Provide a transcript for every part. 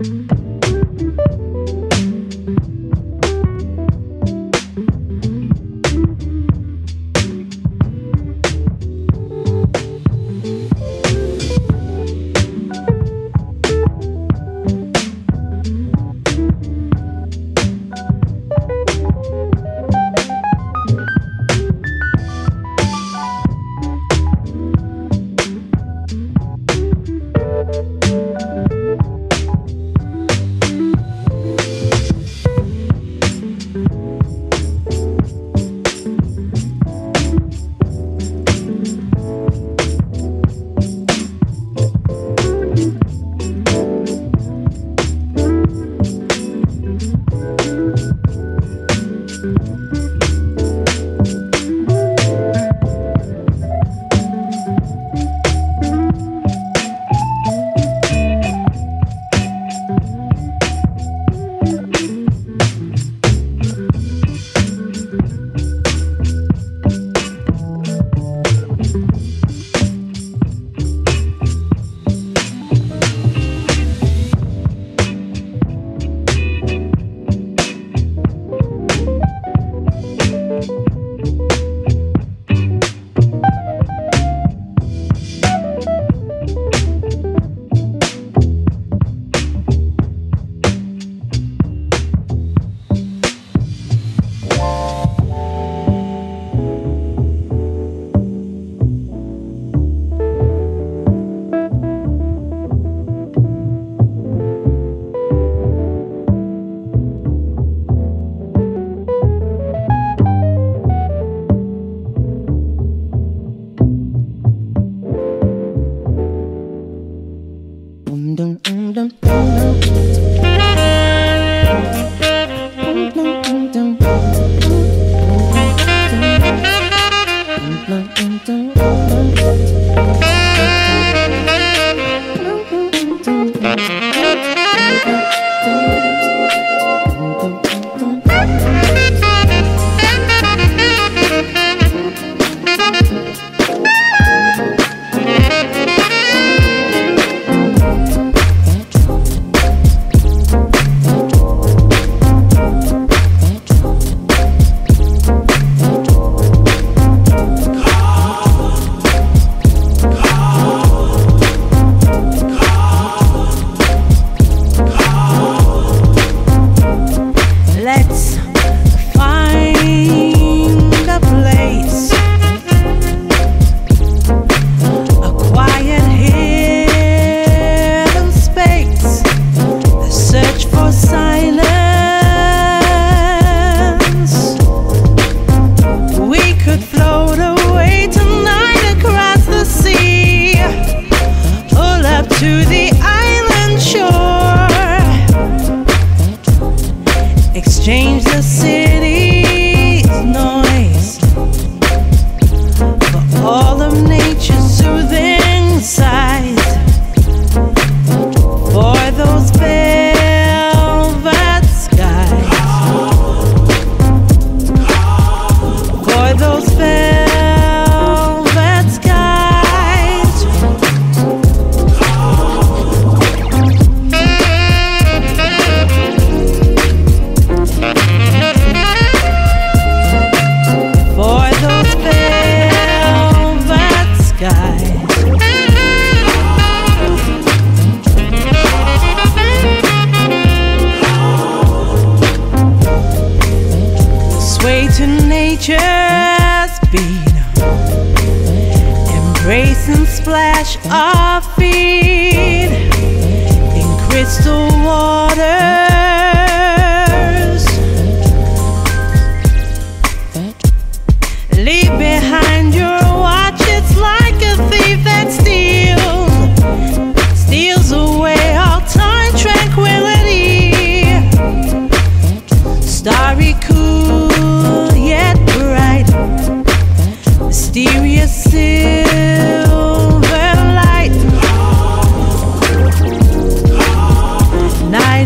Night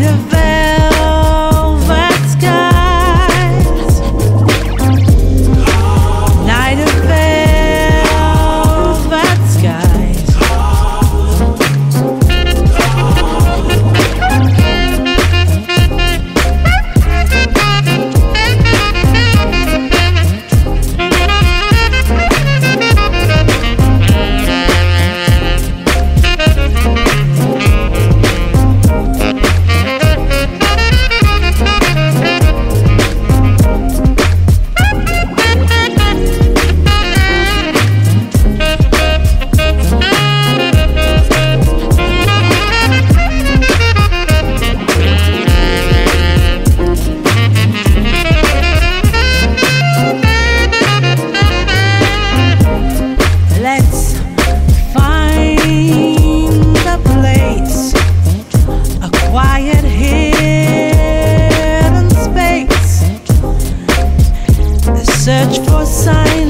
of quiet here in space. The search for silence.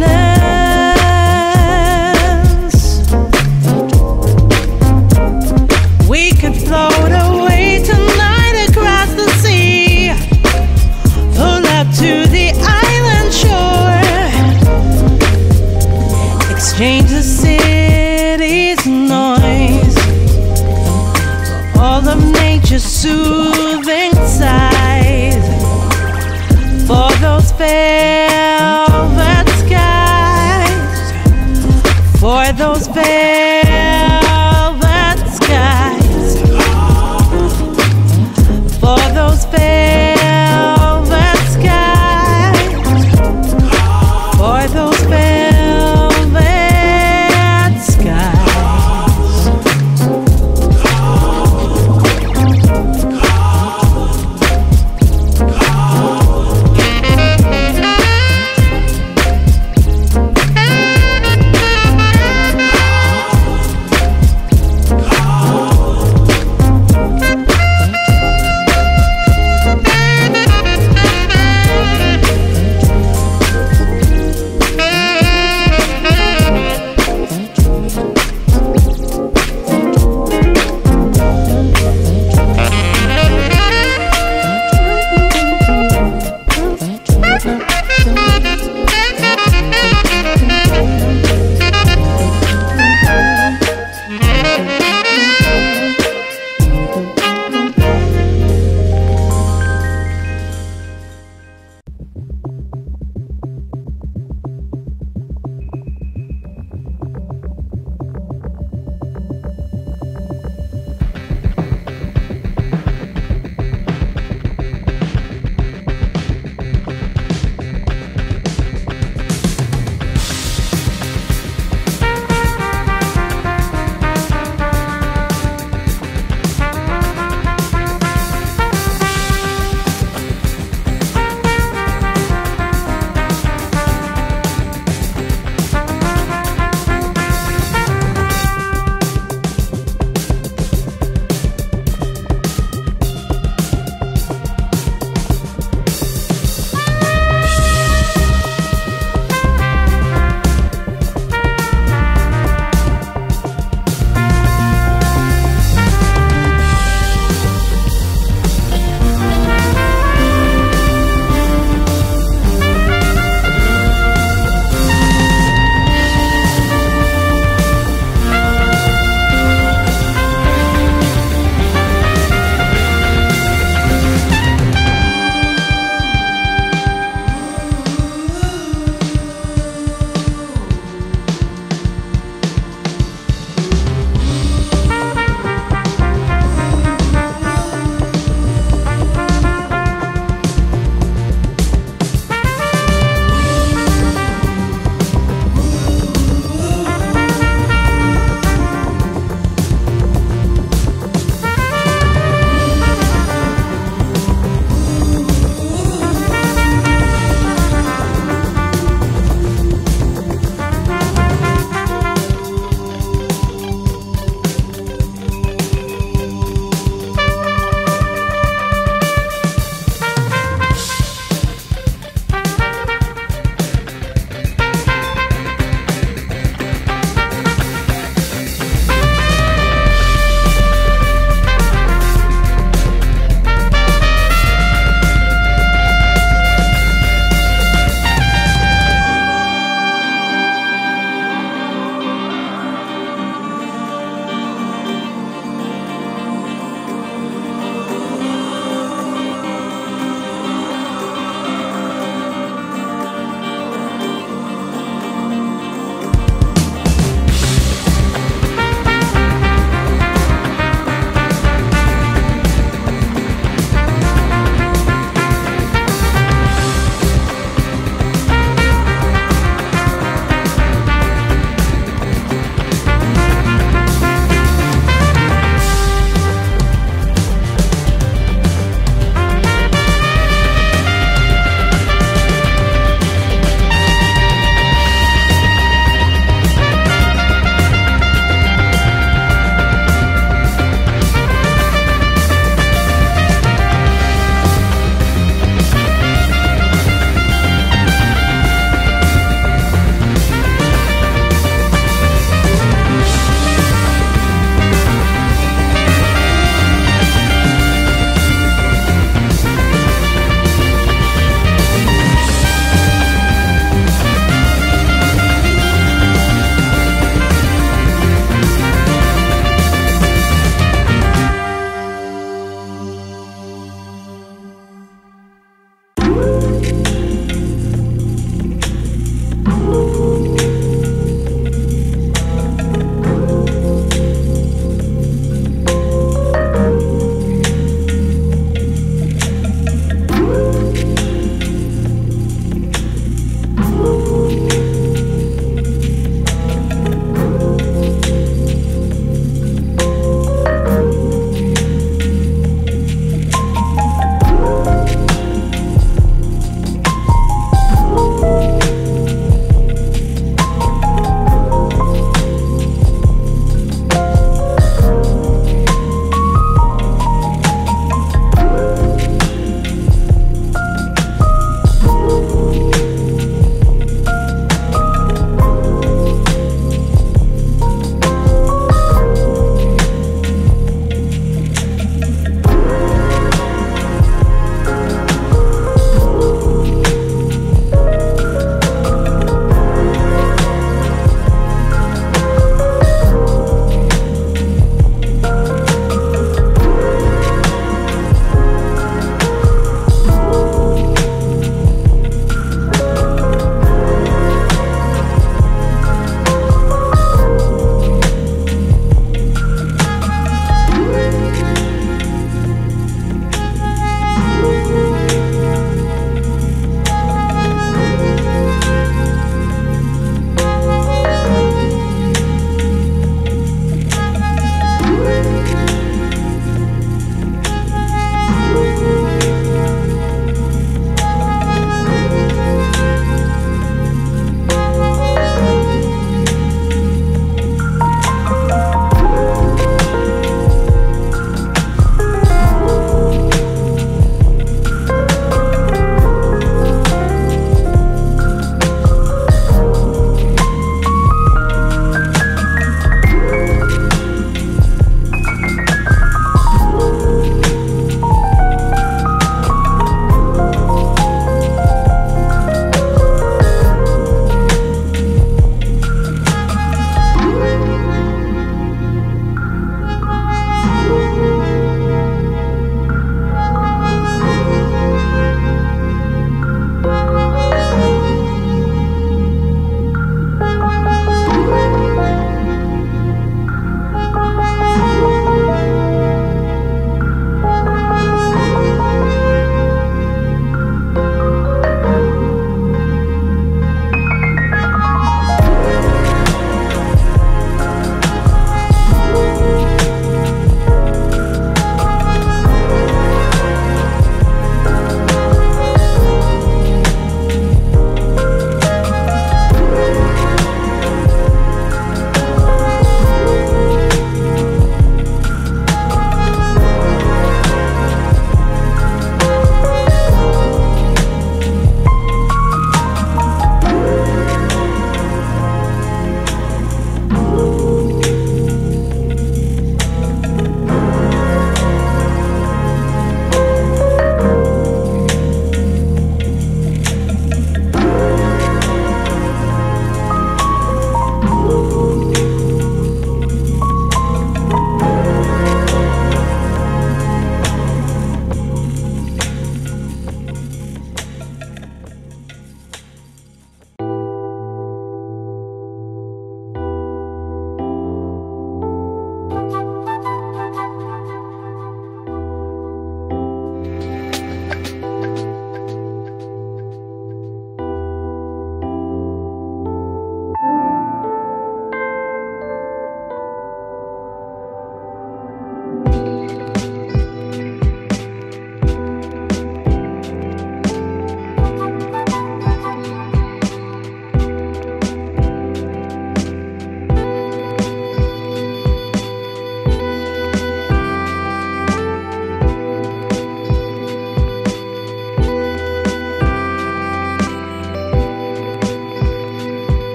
We could float away tonight across the sea, pull up to the island shore, exchange the city's noise, all of nature's soothing sighs, for those velvet skies, for those velvet skies, for those velvet skies, for those velvet skies.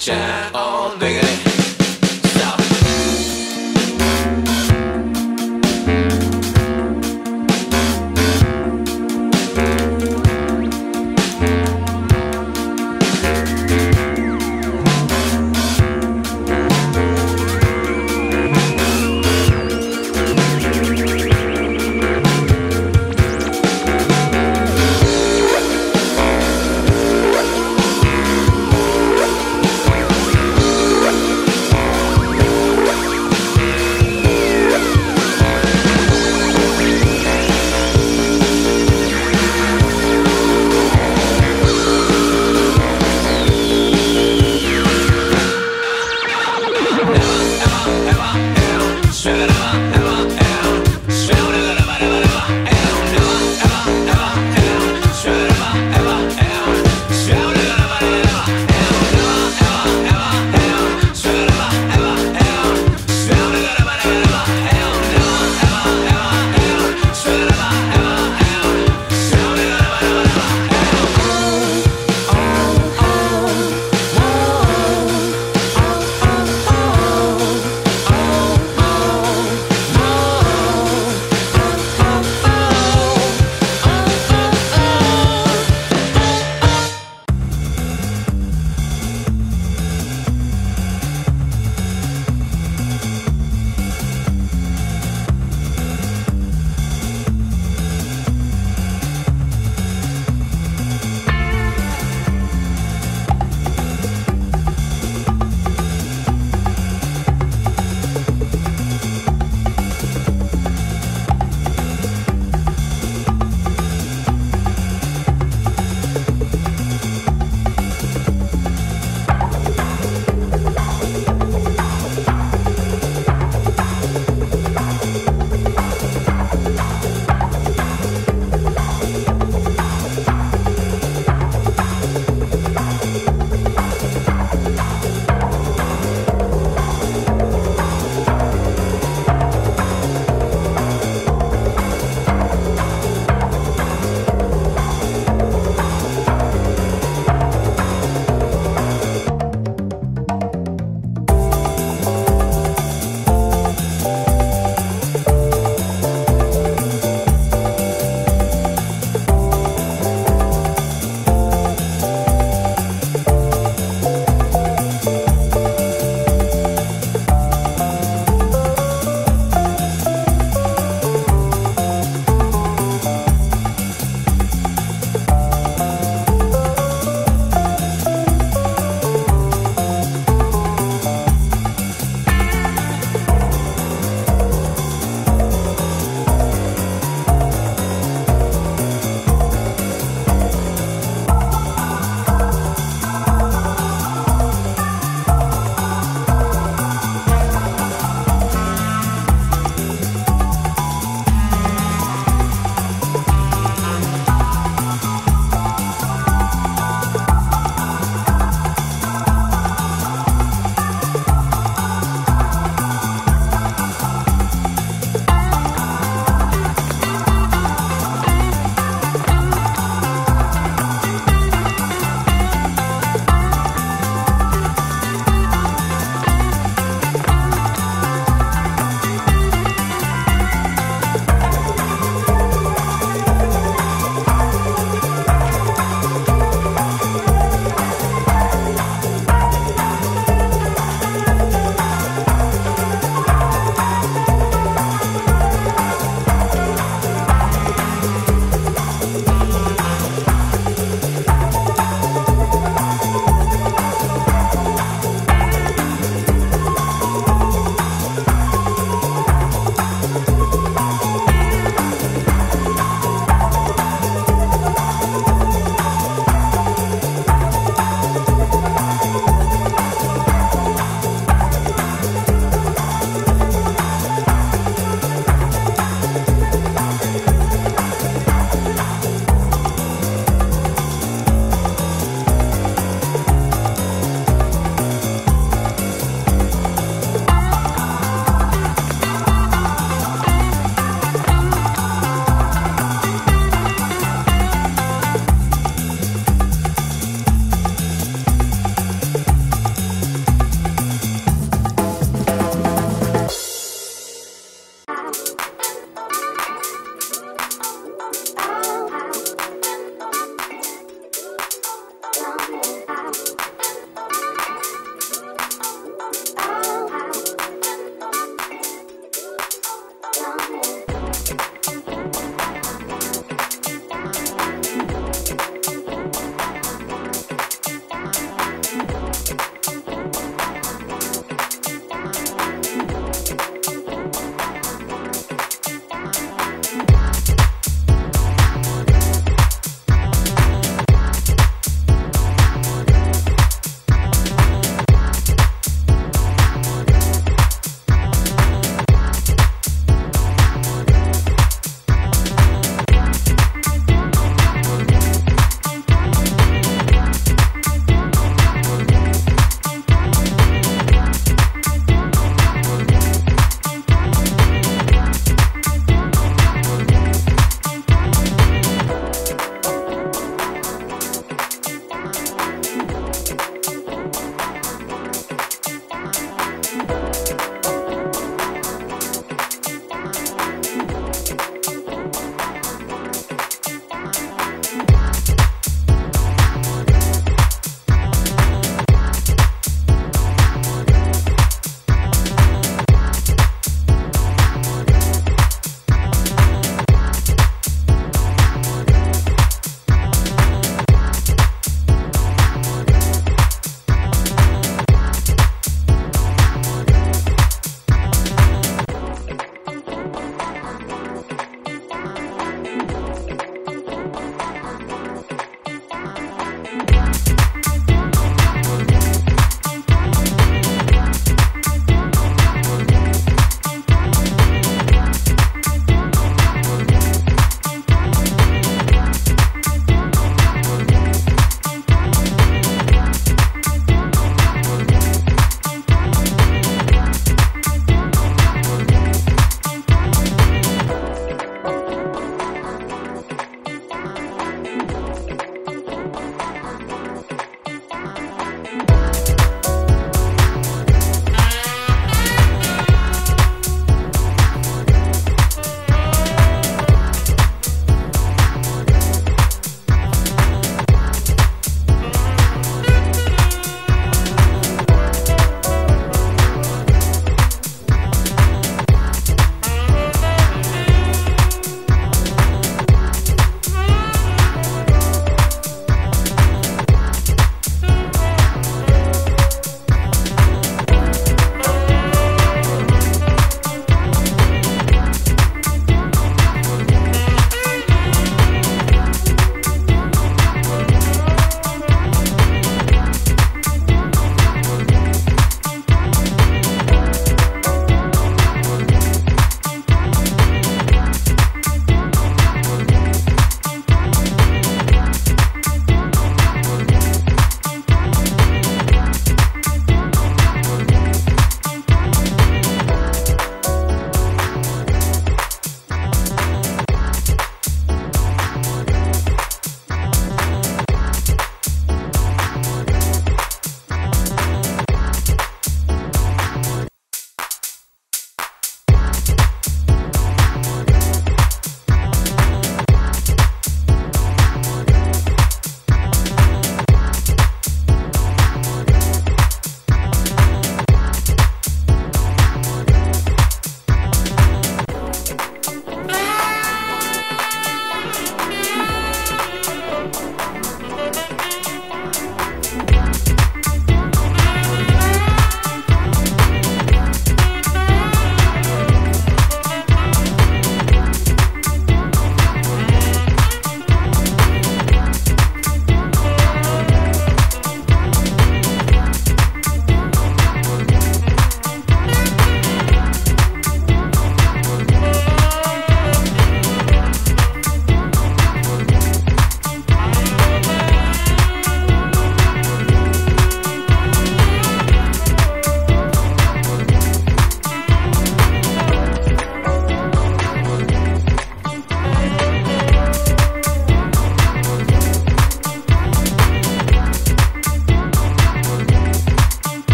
Shine on, nigga.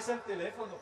Es el teléfono.